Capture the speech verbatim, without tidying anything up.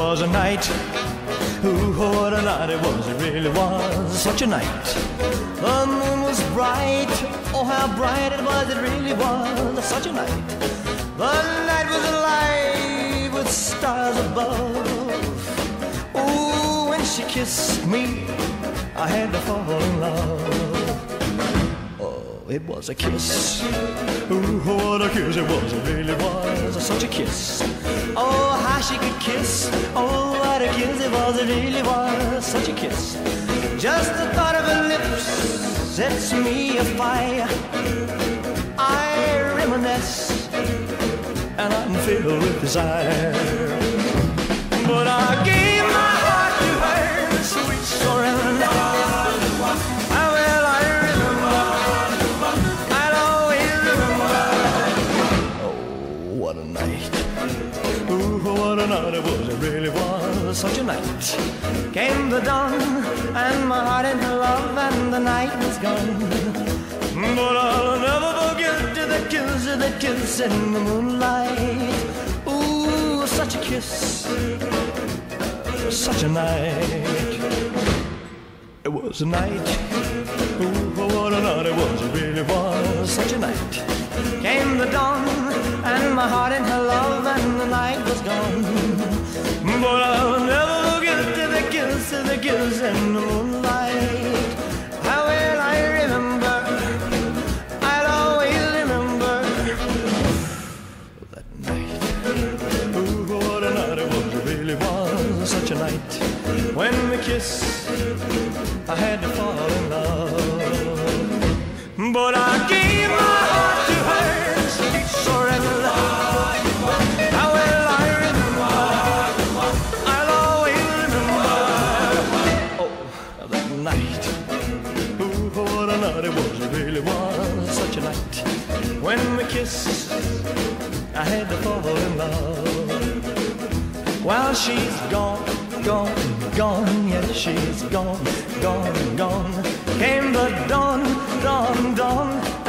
was a night. Ooh, what a night it was, it really was. Such a night. The moon was bright. Oh, how bright it was, it really was. Such a night. The night was alive with stars above. Ooh, when she kissed me, I had to fall in love. Oh, it was a kiss. Ooh, what a kiss it was, it really was. Such a kiss. Oh, how she could kiss. Oh, what a kiss it was, it really was. Such a kiss. Just the thought of her lips sets me afire. I reminisce and I'm filled with desire. But I gave my heart to her, sweet surrender. How will I remember? I'll always remember. Oh, what a night. Ooh, what a night it was, it really was. Such a night. Came the dawn, and my heart in love, and the night was gone. But I'll never forget the kiss, the kiss in the moonlight. Ooh, such a kiss, such a night. It was a night. Ooh, what a night it was, it really was. Such a night. Came the dawn, and my heart in her love, and the night was gone. But I'll never forget the kiss, the kiss in the moonlight. How will I remember? I'll always remember that night. Ooh, what a night it was, it really was. Such a night. When we kissed, I had to fall in love. But I gave my heart to her. Night. Ooh, what a night it was, it really was. Such a night. When we kissed, I had to fall in love. While she's gone, gone, gone. Yes, she's gone, gone, gone. Came the dawn, dawn, dawn.